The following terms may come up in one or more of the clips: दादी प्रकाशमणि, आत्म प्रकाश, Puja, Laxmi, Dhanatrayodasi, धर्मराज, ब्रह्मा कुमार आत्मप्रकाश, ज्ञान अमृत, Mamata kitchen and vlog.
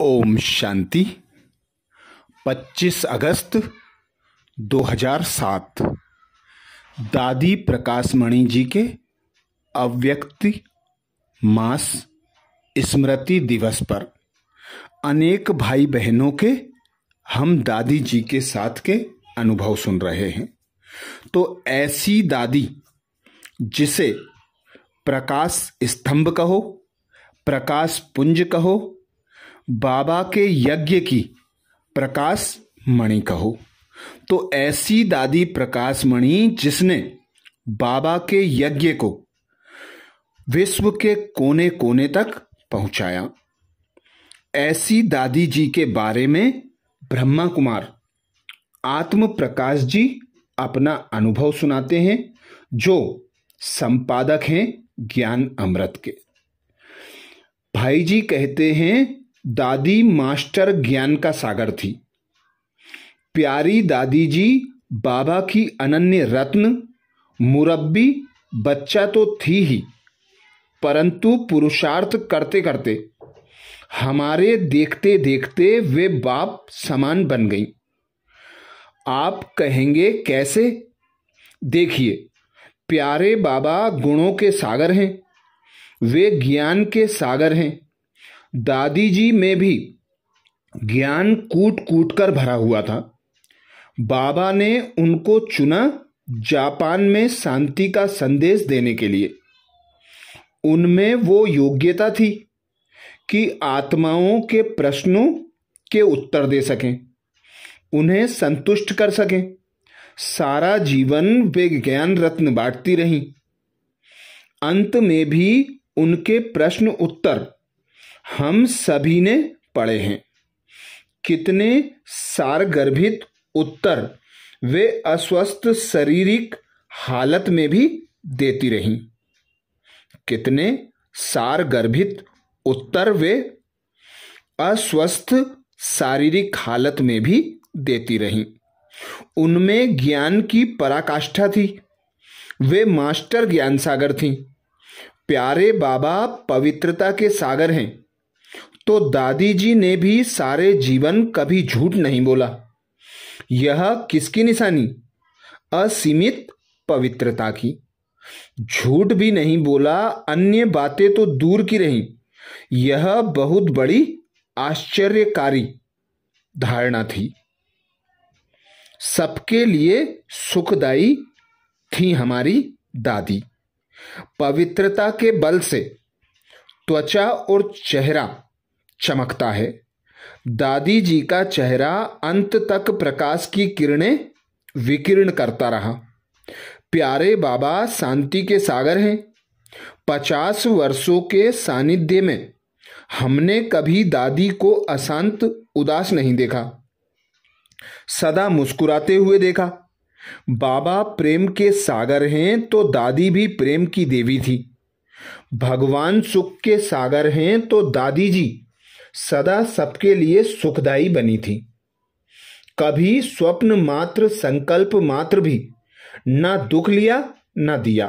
ओम शांति। 25 अगस्त 2007 दादी प्रकाशमणि जी के अव्यक्ति मास स्मृति दिवस पर अनेक भाई बहनों के हम दादी जी के साथ के अनुभव सुन रहे हैं। तो ऐसी दादी जिसे प्रकाश स्तंभ कहो, प्रकाश पुंज कहो, बाबा के यज्ञ की प्रकाश मणि कहो, तो ऐसी दादी प्रकाश मणि जिसने बाबा के यज्ञ को विश्व के कोने कोने तक पहुंचाया। ऐसी दादी जी के बारे में ब्रह्मा कुमार आत्मप्रकाश जी अपना अनुभव सुनाते हैं, जो संपादक हैं ज्ञान अमृत के। भाई जी कहते हैं, दादी मास्टर ज्ञान का सागर थी। प्यारी दादी जी बाबा की अनन्य रत्न मुरब्बी बच्चा तो थी ही, परंतु पुरुषार्थ करते करते हमारे देखते देखते वे बाप समान बन गई। आप कहेंगे कैसे? देखिए, प्यारे बाबा गुणों के सागर हैं, वे ज्ञान के सागर हैं। दादी जी में भी ज्ञान कूट कूट कर भरा हुआ था। बाबा ने उनको चुना जापान में शांति का संदेश देने के लिए। उनमें वो योग्यता थी कि आत्माओं के प्रश्नों के उत्तर दे सकें, उन्हें संतुष्ट कर सकें। सारा जीवन वे ज्ञान रत्न बांटती रहीं। अंत में भी उनके प्रश्न उत्तर हम सभी ने पढ़े हैं। कितने सारगर्भित उत्तर वे अस्वस्थ शारीरिक हालत में भी देती रहीं। कितने सारगर्भित उत्तर वे अस्वस्थ शारीरिक हालत में भी देती रहीं। उनमें ज्ञान की पराकाष्ठा थी। वे मास्टर ज्ञान सागर थीं। प्यारे बाबा पवित्रता के सागर हैं। तो दादी जी ने भी सारे जीवन कभी झूठ नहीं बोला। यह किसकी निशानी? असीमित पवित्रता की। झूठ भी नहीं बोला, अन्य बातें तो दूर की रहीं। यह बहुत बड़ी आश्चर्यकारी धारणा थी। सबके लिए सुखदायी थी हमारी दादी। पवित्रता के बल से त्वचा और चेहरा चमकता है। दादी जी का चेहरा अंत तक प्रकाश की किरणें विकिरण करता रहा। प्यारे बाबा शांति के सागर हैं। 50 वर्षों के सानिध्य में हमने कभी दादी को अशांत उदास नहीं देखा, सदा मुस्कुराते हुए देखा। बाबा प्रेम के सागर हैं, तो दादी भी प्रेम की देवी थी। भगवान सुख के सागर हैं, तो दादी जी सदा सबके लिए सुखदायी बनी थी। कभी स्वप्न मात्र, संकल्प मात्र भी ना दुख लिया ना दिया।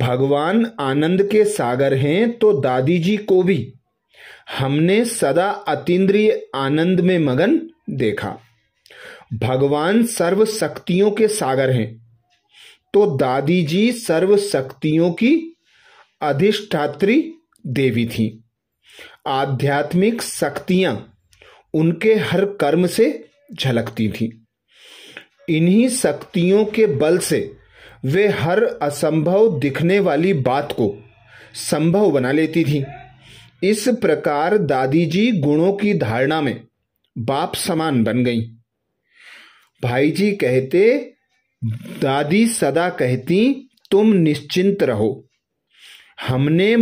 भगवान आनंद के सागर हैं, तो दादी जी को भी हमने सदा अतीन्द्रिय आनंद में मगन देखा। भगवान सर्व शक्तियों के सागर हैं, तो दादी जी सर्व शक्तियों की अधिष्ठात्री देवी थी। आध्यात्मिक शक्तियां उनके हर कर्म से झलकती थीं। इन्हीं शक्तियों के बल से वे हर असंभव दिखने वाली बात को संभव बना लेती थीं। इस प्रकार दादी जी गुणों की धारणा में बाप समान बन गई। भाई जी कहते, दादी सदा कहती तुम निश्चिंत रहो। हमने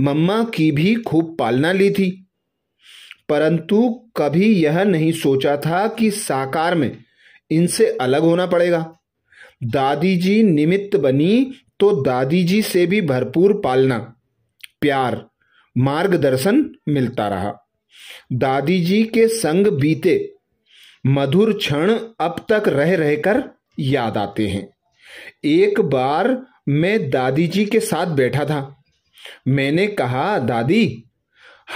मम्मा की भी खूब पालना ली थी, परंतु कभी यह नहीं सोचा था कि साकार में इनसे अलग होना पड़ेगा। दादी जी निमित्त बनी, तो दादी जी से भी भरपूर पालना, प्यार, मार्गदर्शन मिलता रहा। दादी जी के संग बीते मधुर क्षण अब तक रह रहकर याद आते हैं। एक बार मैं दादी जी के साथ बैठा था। मैंने कहा, दादी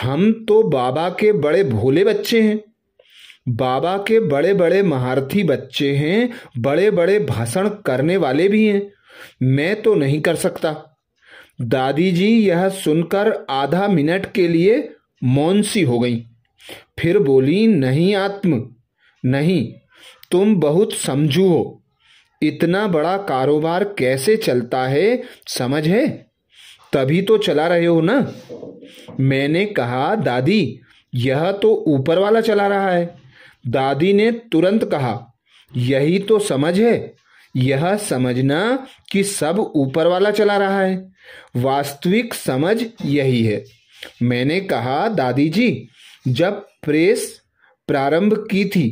हम तो बाबा के बड़े भोले बच्चे हैं, बाबा के बड़े बड़े महारथी बच्चे हैं, बड़े बड़े भाषण करने वाले भी हैं, मैं तो नहीं कर सकता। दादी जी यह सुनकर आधा मिनट के लिए मौन सी हो गई, फिर बोली, नहीं आत्म, नहीं, तुम बहुत समझू हो, इतना बड़ा कारोबार कैसे चलता है समझ है, तभी तो चला रहे हो ना। मैंने कहा, दादी यह तो ऊपर वाला चला रहा है। दादी ने तुरंत कहा, यही तो समझ है, यह समझना कि सब ऊपर वाला चला रहा है, वास्तविक समझ यही है। मैंने कहा, दादी जी जब प्रेस प्रारंभ की थी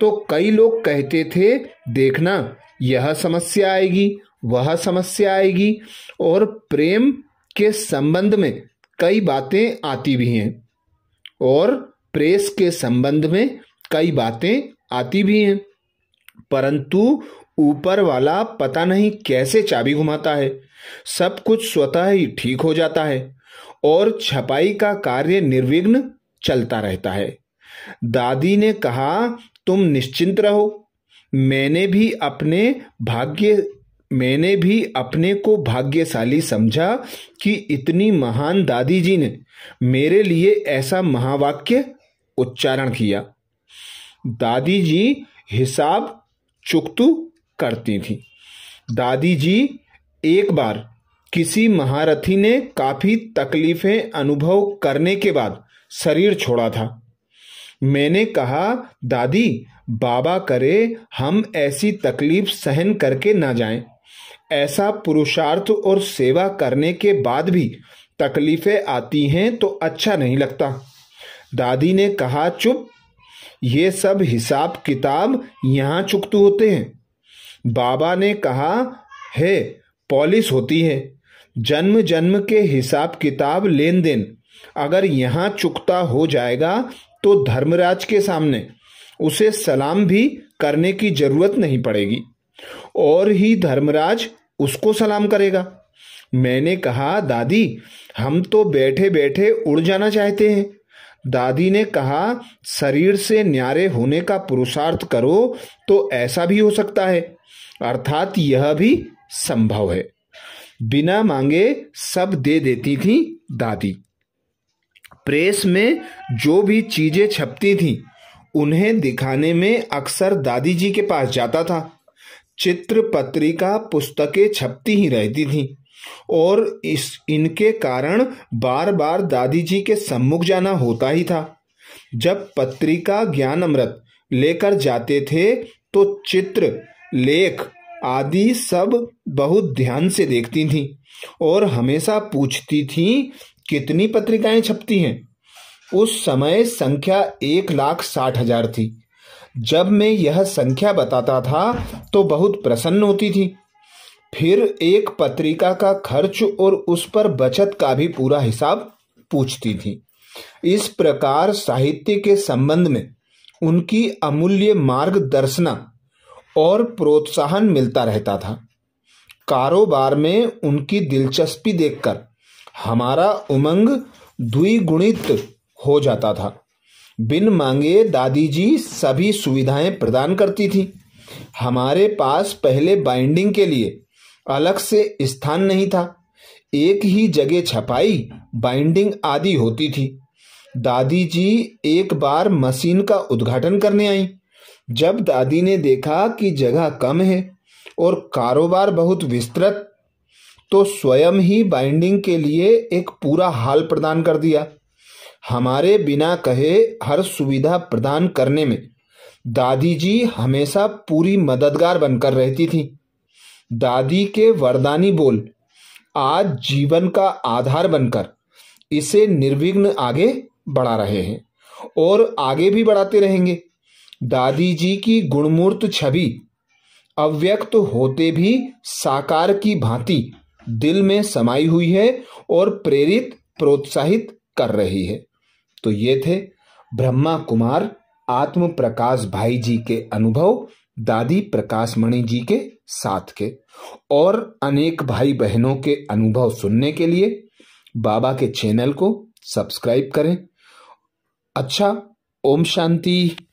तो कई लोग कहते थे, देखना यह समस्या आएगी, वह समस्या आएगी, और प्रेम के संबंध में कई बातें आती भी हैं, और प्रेस के संबंध में कई बातें आती भी हैं, परंतु ऊपर वाला पता नहीं कैसे चाबी घुमाता है, सब कुछ स्वतः ही ठीक हो जाता है और छपाई का कार्य निर्विघ्न चलता रहता है। दादी ने कहा, तुम निश्चिंत रहो, मैंने भी अपने को भाग्यशाली समझा कि इतनी महान दादी जी ने मेरे लिए ऐसा महावाक्य उच्चारण किया। दादी जी हिसाब चुकतू करती थीं। दादी जी एक बार किसी महारथी ने काफी तकलीफें अनुभव करने के बाद शरीर छोड़ा था। मैंने कहा, दादी बाबा करे हम ऐसी तकलीफ सहन करके ना जाएं, ऐसा पुरुषार्थ और सेवा करने के बाद भी तकलीफें आती हैं तो अच्छा नहीं लगता। दादी ने कहा, चुप, ये सब हिसाब किताब यहाँ चुकतू होते हैं। बाबा ने कहा है, पॉलिस होती है, जन्म जन्म के हिसाब किताब लेन देन, अगर यहाँ चुकता हो जाएगा तो धर्मराज के सामने उसे सलाम भी करने की जरूरत नहीं पड़ेगी, और ही धर्मराज उसको सलाम करेगा। मैंने कहा, दादी हम तो बैठे बैठे उड़ जाना चाहते हैं। दादी ने कहा, शरीर से न्यारे होने का पुरुषार्थ करो तो ऐसा भी हो सकता है, अर्थात यह भी संभव है। बिना मांगे सब दे देती थी दादी। प्रेस में जो भी चीजें छपती थीं उन्हें दिखाने में अक्सर दादी जी के पास जाता था। चित्र पत्रिका पुस्तकें छपती ही रहती थीं और इनके कारण बार बार दादी जी के सम्मुख जाना होता ही था। जब पत्रिका ज्ञान अमृत लेकर जाते थे तो चित्र लेख आदि सब बहुत ध्यान से देखती थीं और हमेशा पूछती थीं, कितनी पत्रिकाएं छपती हैं। उस समय संख्या 1,60,000 थी। जब मैं यह संख्या बताता था तो बहुत प्रसन्न होती थी। फिर एक पत्रिका का खर्च और उस पर बचत का भी पूरा हिसाब पूछती थी। इस प्रकार साहित्य के संबंध में उनकी अमूल्य मार्गदर्शना और प्रोत्साहन मिलता रहता था। कारोबार में उनकी दिलचस्पी देखकर हमारा उमंग द्विगुणित हो जाता था। बिन मांगे दादी जी सभी सुविधाएं प्रदान करती थीं। हमारे पास पहले बाइंडिंग के लिए अलग से स्थान नहीं था, एक ही जगह छपाई बाइंडिंग आदि होती थी। दादी जी एक बार मशीन का उद्घाटन करने आई। जब दादी ने देखा कि जगह कम है और कारोबार बहुत विस्तृत, तो स्वयं ही बाइंडिंग के लिए एक पूरा हाल प्रदान कर दिया। हमारे बिना कहे हर सुविधा प्रदान करने में दादी जी हमेशा पूरी मददगार बनकर रहती थी। दादी के वरदानी बोल आज जीवन का आधार बनकर इसे निर्विघ्न आगे बढ़ा रहे हैं और आगे भी बढ़ाते रहेंगे। दादी जी की गुणमूर्त छवि अव्यक्त होते भी साकार की भांति दिल में समाई हुई है और प्रेरित प्रोत्साहित कर रही है। तो ये थे ब्रह्मा कुमार आत्मप्रकाश भाई जी के अनुभव दादी प्रकाशमणि जी के साथ के, और अनेक भाई बहनों के अनुभव सुनने के लिए बाबा के चैनल को सब्सक्राइब करें। अच्छा, ओम शांति।